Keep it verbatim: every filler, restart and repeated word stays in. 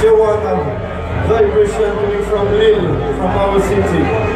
Sewana, very patient coming from Lille, from our city.